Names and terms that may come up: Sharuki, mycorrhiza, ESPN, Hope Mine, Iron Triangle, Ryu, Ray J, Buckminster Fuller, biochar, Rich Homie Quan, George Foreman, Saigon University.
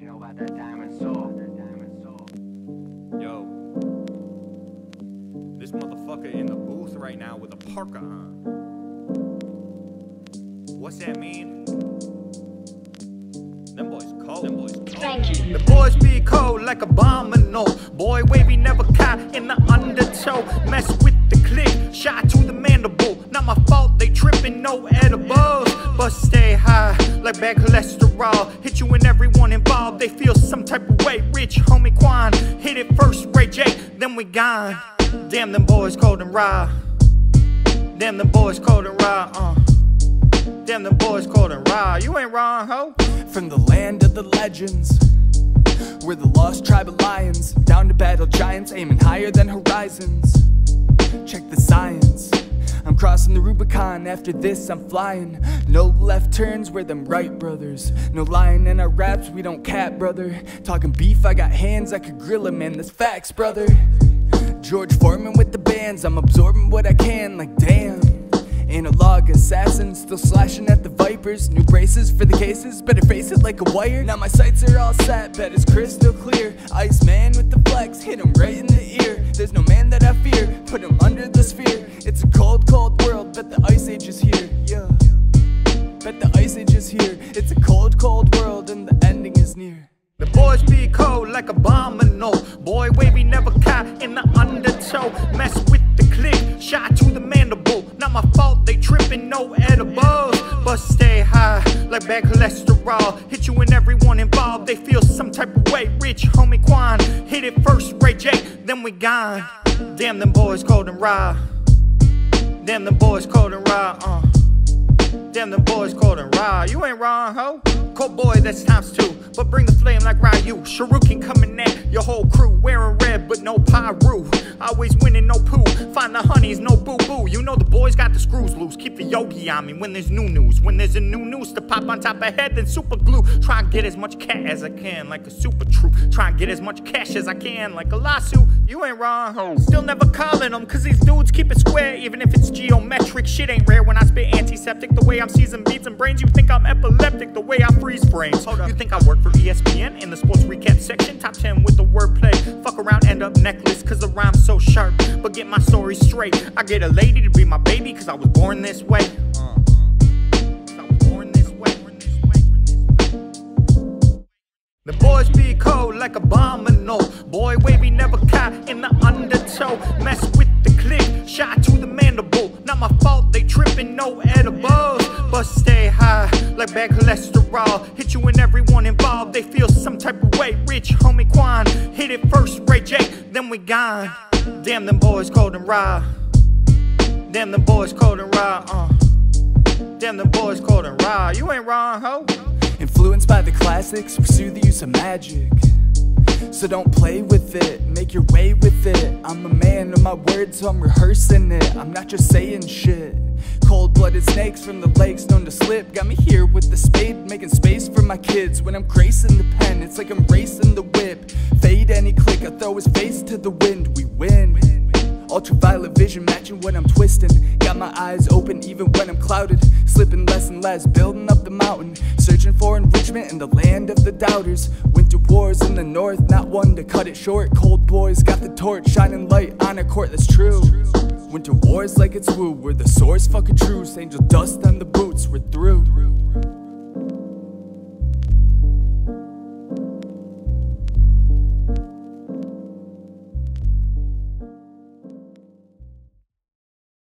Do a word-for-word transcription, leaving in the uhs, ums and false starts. you know about that diamond saw, that diamond saw. Yo, this motherfucker in the booth right now with a parka on. What's that mean? Them boys cold. Them boys cold. Thank you. The boys be cold like a domino. Boy wavy never caught in the undertow. Mess with the click, shot to the mandible. Not my fault they tripping, no edibles. But stay high like bad cholesterol. Hit you and everyone involved, they feel some type of way. Rich Homie Quan, hit it first, Ray J, then we gone. Damn them boys cold and raw. Damn them boys cold and raw, uh. Damn them boys cold and raw, you ain't wrong, ho. From the land of the legends, we're the lost tribe of lions, down to battle giants, aiming higher than horizons. Check the science, I'm crossing the Rubicon, after this I'm flying. No left turns, we're them right brothers. No lying in our raps, we don't cap, brother. Talking beef, I got hands, I could grill a man, that's facts, brother. George Foreman with the bands, I'm absorbing what I can, like damn. Analog assassin, still slashing at the vipers. New braces for the cases, better face it like a wire. Now my sights are all set, bet it's crystal clear. Ice man with the flex, hit him right in the ear. There's no man that I fear, put him under the sphere. It's a cold, cold world, bet the ice age is here. Yeah, bet the ice age is here. It's a cold, cold world and the ending is near. The boys be cold like a domino. Boy wavy never caught in the undertow. Mess with the click, shot to the mandible. Not my fault they tripping, no edibles. But stay high like bad cholesterol. Hit you and everyone involved, they feel some type of way. Rich Homie Quan, hit it first, Ray J, then we gone. Damn them boys cold and raw. Damn them boys cold and raw, uh. Damn them boys cold and raw, you ain't wrong, ho. Cold boy, that's times two, but bring the flame like Ryu. Sharuki coming at your whole crew, wearing red but no pyro. Always winning, no poo, find the honeys, no boo-boo. You know the boys got the screws loose, keep the yogi on me when there's new news. When there's a new noose to pop on top of head, then super glue. Try and get as much cat as I can, like a super troop. Try and get as much cash as I can, like a lawsuit. You ain't wrong, ho. Still never calling them, cause these dudes keep it square, even if it's geometric. Shit ain't rare when I spit antiseptic. The way I'm seasoned beats and brains, you think I'm epileptic. The way I freeze frames, hold up. You think I work for E S P N in the sports recap section? Top ten with the wordplay. Fuck around, end up necklace, cause the rhyme's so sharp. But get my story straight, I get a lady to be my baby, cause I was born this way. Uh. The boys be cold like a domino. Boy wavy never caught in the undertow. Mess with the click, shot to the mandible. Not my fault they tripping, no edibles. But stay high like bad cholesterol. Hit you and everyone involved, they feel some type of way. Rich Homie Quan, hit it first, Ray J, then we gone. Damn them boys cold and raw. Damn them boys cold and raw, uh. Damn them boys cold and raw, you ain't wrong, ho. Influenced by the classics, pursue the use of magic. So don't play with it, make your way with it. I'm a man of my word, so I'm rehearsing it. I'm not just saying shit. Cold-blooded snakes from the lakes known to slip. Got me here with the spade, making space for my kids. When I'm gracing the pen, it's like I'm racing the whip. Fade any click, I throw his face to the wind, we win. Ultraviolet vision matching when I'm twisting. Got my eyes open even when I'm clouded. Slipping less and less, building up the mountain. Searching for enrichment in the land of the doubters. Winter wars in the north, not one to cut it short. Cold boys got the torch, shining light on a court, that's true. Winter wars like it's woo, we're the source, fucking truce. Angel dust on the boots, we're through.